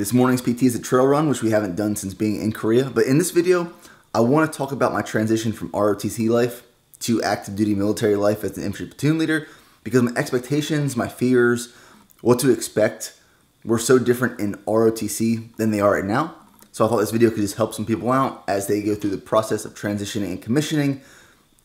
This morning's PT is a trail run, which we haven't done since being in Korea. But in this video, I want to talk about my transition from ROTC life to active duty military life as an infantry platoon leader, because my expectations, my fears, what to expect were so different in ROTC than they are right now. So I thought this video could just help some people out as they go through the process of transitioning and commissioning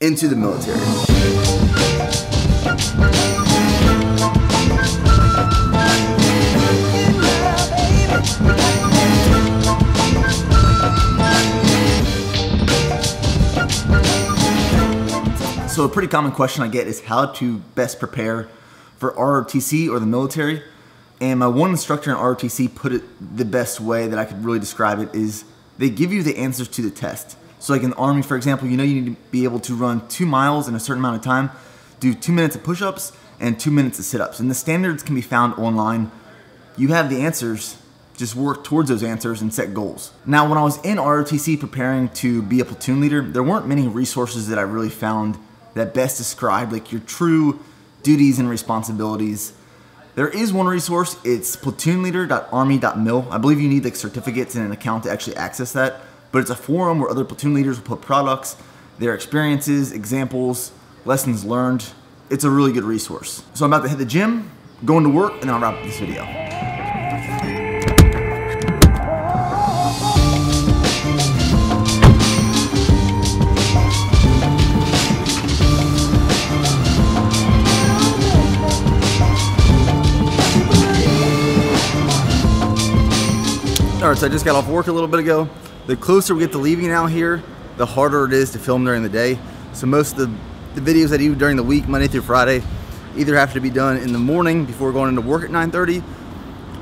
into the military. So a pretty common question I get is how to best prepare for ROTC or the military. And my one instructor in ROTC put it the best way that I could really describe it is they give you the answers to the test. So like in the Army, for example, you know you need to be able to run 2 miles in a certain amount of time, do 2 minutes of push-ups and 2 minutes of sit-ups. And the standards can be found online. You have the answers, just work towards those answers and set goals. Now, when I was in ROTC preparing to be a platoon leader, there weren't many resources that I really found that best described like your true duties and responsibilities. There is one resource, it's platoonleader.army.mil. I believe you need like certificates and an account to actually access that, but it's a forum where other platoon leaders will put products, their experiences, examples, lessons learned. It's a really good resource. So I'm about to hit the gym, going to work, and then I'll wrap up this video. All right, so I just got off work a little bit ago. The closer we get to leaving out here, the harder it is to film during the day. So most of the videos I do during the week, Monday through Friday, either have to be done in the morning before going into work at 9:30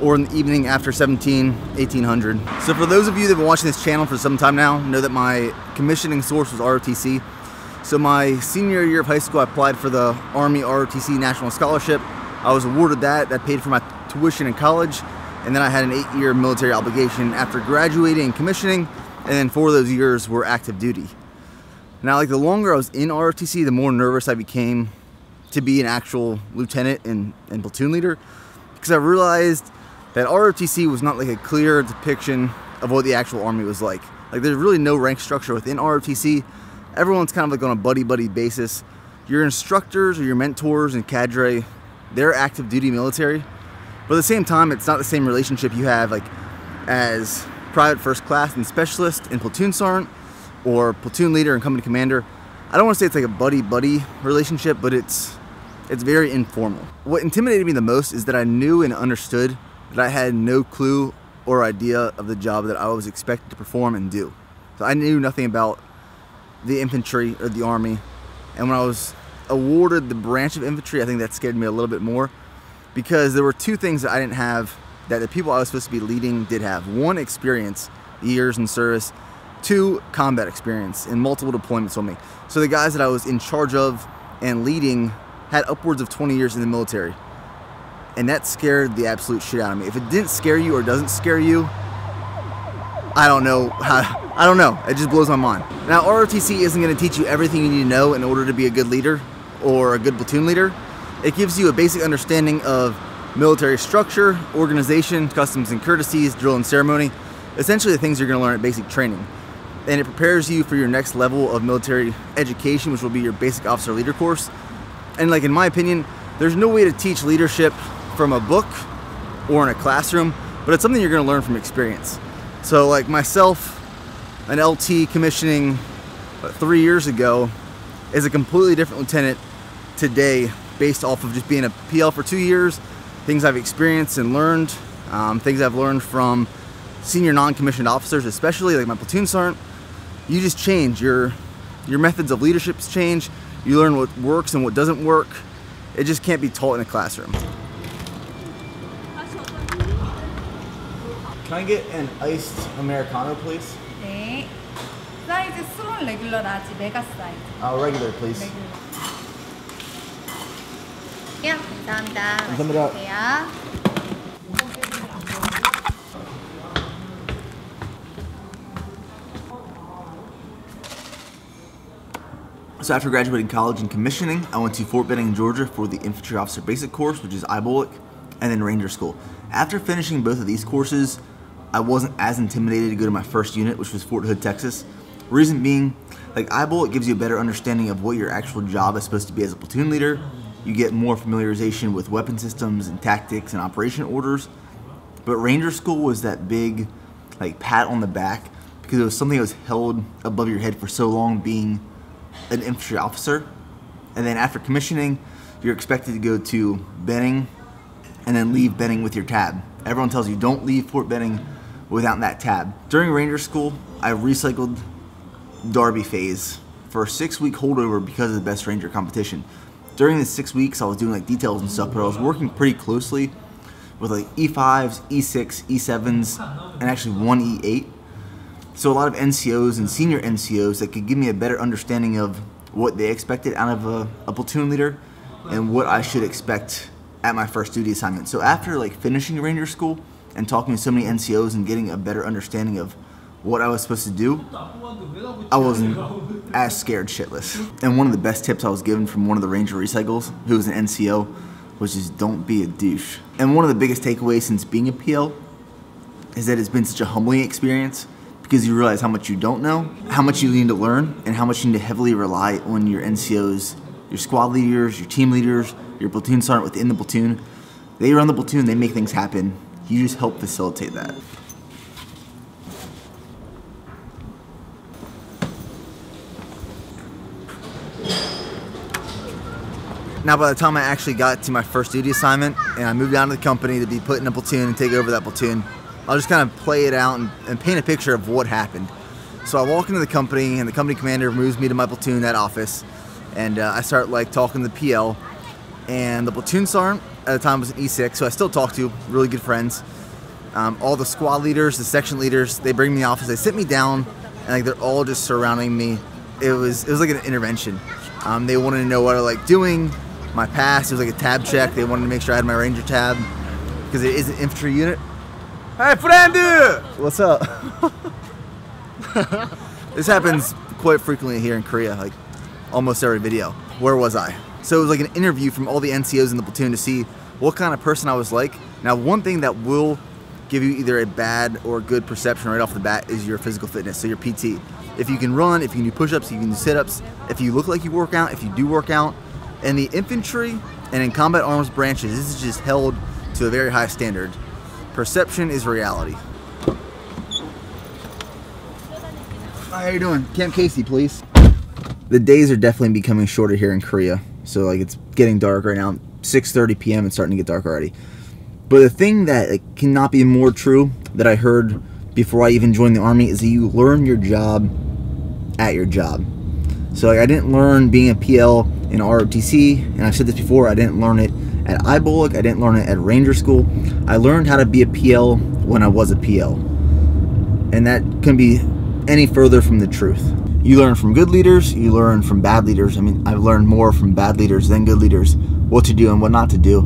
or in the evening after 1800. So for those of you that have been watching this channel for some time now, know that my commissioning source was ROTC. So my senior year of high school, I applied for the Army ROTC National Scholarship. I was awarded that. That paid for my tuition in college. And then I had an 8-year military obligation after graduating and commissioning, and then 4 of those years were active duty. Now, like the longer I was in ROTC, the more nervous I became to be an actual lieutenant and platoon leader, because I realized that ROTC was not like a clear depiction of what the actual Army was like. Like there's really no rank structure within ROTC. Everyone's kind of like on a buddy-buddy basis. Your instructors or your mentors and cadre, they're active duty military. But at the same time, it's not the same relationship you have like as private first class and specialist and platoon sergeant or platoon leader and company commander. I don't want to say it's like a buddy-buddy relationship, but it's very informal. What intimidated me the most is that I knew and understood that I had no clue or idea of the job that I was expected to perform and do. So I knew nothing about the infantry or the Army. And when I was awarded the branch of infantry, I think that scared me a little bit more, because there were 2 things that I didn't have that the people I was supposed to be leading did have. 1, experience, years in service. 2, combat experience and multiple deployments on me. So the guys that I was in charge of and leading had upwards of 20 years in the military. And that scared the absolute shit out of me. If it didn't scare you or doesn't scare you, I don't know how, I don't know. It just blows my mind. Now, ROTC isn't going to teach you everything you need to know in order to be a good leader or a good platoon leader. It gives you a basic understanding of military structure, organization, customs and courtesies, drill and ceremony, essentially the things you're going to learn at basic training. And it prepares you for your next level of military education, which will be your basic officer leader course. And like in my opinion, there's no way to teach leadership from a book or in a classroom, but it's something you're going to learn from experience. So like myself, an LT commissioning 3 years ago is a completely different lieutenant today, based off of just being a PL for 2 years, things I've experienced and learned, things I've learned from senior non-commissioned officers, especially like my platoon sergeant. You just change, your methods of leadership change, you learn what works and what doesn't work. It just can't be taught in a classroom. Can I get an iced Americano, please? Okay. Size is small, regular, mega size. Regular, please. Regular. Yeah, thumb it up. Yeah. So after graduating college and commissioning, I went to Fort Benning, Georgia for the Infantry Officer Basic course, which is IBOLC, and then Ranger School. After finishing both of these courses, I wasn't as intimidated to go to my first unit, which was Fort Hood, Texas. Reason being, like IBOLC gives you a better understanding of what your actual job is supposed to be as a platoon leader. You get more familiarization with weapon systems and tactics and operation orders. But Ranger School was that big like pat on the back because it was something that was held above your head for so long being an infantry officer. And then after commissioning, you're expected to go to Benning and then leave Benning with your tab. Everyone tells you don't leave Fort Benning without that tab. During Ranger School, I recycled Derby phase for a 6-week holdover because of the best Ranger competition. During the 6 weeks, I was doing like details and stuff, but I was working pretty closely with like E5s, E6, E7s, and actually one E8. So a lot of NCOs and senior NCOs that could give me a better understanding of what they expected out of a platoon leader and what I should expect at my first duty assignment. So after like finishing Ranger School and talking to so many NCOs and getting a better understanding of what I was supposed to do, I wasn't as scared shitless. And one of the best tips I was given from one of the Ranger recycles, who was an NCO, was just don't be a douche. And one of the biggest takeaways since being a PL is that it's been such a humbling experience because you realize how much you don't know, how much you need to learn, and how much you need to heavily rely on your NCOs, your squad leaders, your team leaders, your platoon sergeant within the platoon. They run the platoon, they make things happen. You just help facilitate that. Now by the time I actually got to my first duty assignment and I moved down to the company to be put in a platoon and take over that platoon, I'll just kind of play it out and paint a picture of what happened. So I walk into the company and the company commander moves me to my platoon, that office, and I start like talking to the PL, and the platoon sergeant at the time was an E6, so I still talk to, really good friends. All the squad leaders, the section leaders, they bring me to the office, they sit me down, and like they're all just surrounding me. It was like an intervention. They wanted to know what I like doing, my past, it was like a tab check. They wanted to make sure I had my Ranger tab because it is an infantry unit. Hey, Fernando! What's up? This happens quite frequently here in Korea, like almost every video. Where was I? So it was like an interview from all the NCOs in the platoon to see what kind of person I was like. Now, one thing that will give you either a bad or good perception right off the bat is your physical fitness, so your PT. If you can run, if you can do push-ups, if you can do sit-ups, if you look like you work out, if you do work out. In the infantry and in combat arms branches, this is just held to a very high standard. Perception is reality. Hi, how you doing? Camp Casey, please. The days are definitely becoming shorter here in Korea. So like it's getting dark right now. 6:30 p.m. it's starting to get dark already. But the thing that like, cannot be more true that I heard before I even joined the Army is that you learn your job at your job. So like, I didn't learn being a PL in ROTC, and I've said this before, I didn't learn it at IBOLC, I didn't learn it at Ranger School. I learned how to be a PL when I was a PL. And that couldn't be any further from the truth. You learn from good leaders, you learn from bad leaders. I mean, I've learned more from bad leaders than good leaders, what to do and what not to do.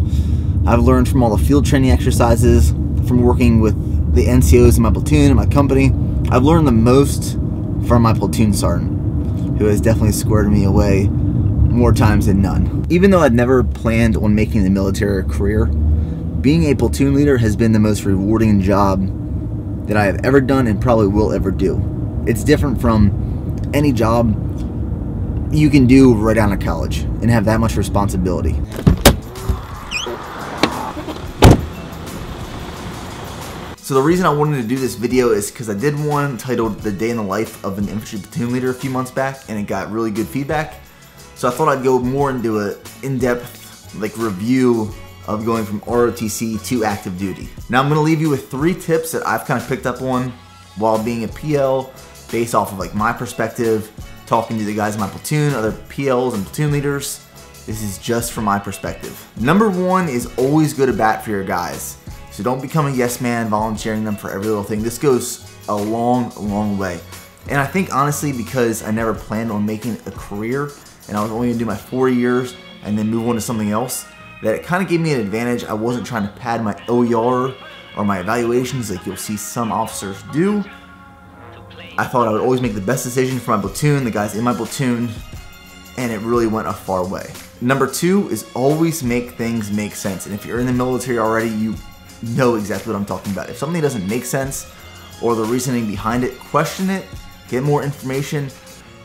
I've learned from all the field training exercises, from working with the NCOs in my platoon and my company. I've learned the most from my platoon sergeant, who has definitely squared me away more times than none. Even though I'd never planned on making the military a career, being a platoon leader has been the most rewarding job that I have ever done and probably will ever do. It's different from any job you can do right out of college and have that much responsibility. So the reason I wanted to do this video is because I did one titled The Day in the Life of an Infantry Platoon Leader a few months back, and it got really good feedback. So I thought I'd go more into an in-depth like review of going from ROTC to active duty. Now I'm gonna leave you with 3 tips that I've kind of picked up on while being a PL based off of like my perspective, talking to the guys in my platoon, other PLs and platoon leaders. This is just from my perspective. Number 1 is always go to bat for your guys. So don't become a yes man volunteering them for every little thing. This goes a long, long way. And I think honestly because I never planned on making a career and I was only gonna do my 4 years and then move on to something else, that it kind of gave me an advantage. I wasn't trying to pad my OER or my evaluations like you'll see some officers do. I thought I would always make the best decision for my platoon, the guys in my platoon, and it really went a far way. Number 2 is always make things make sense. And if you're in the military already, you know exactly what I'm talking about. If something doesn't make sense or the reasoning behind it, question it, get more information,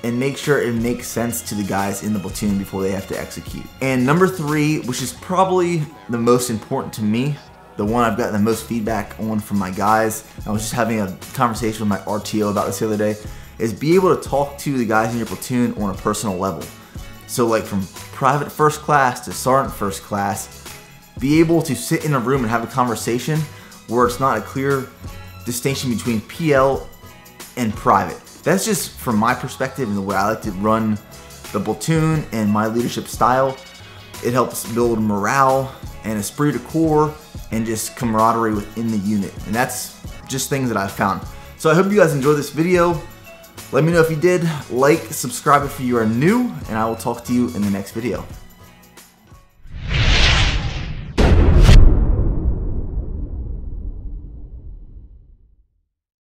and make sure it makes sense to the guys in the platoon before they have to execute. And number three, which is probably the most important to me, the one I've gotten the most feedback on from my guys, I was just having a conversation with my RTO about this the other day, is be able to talk to the guys in your platoon on a personal level. So like from private first class to sergeant first class, be able to sit in a room and have a conversation where it's not a clear distinction between PL and private. That's just from my perspective and the way I like to run the platoon and my leadership style. It helps build morale and esprit de corps and just camaraderie within the unit. And that's just things that I've found. So I hope you guys enjoyed this video. Let me know if you did. Like, subscribe if you are new, and I will talk to you in the next video.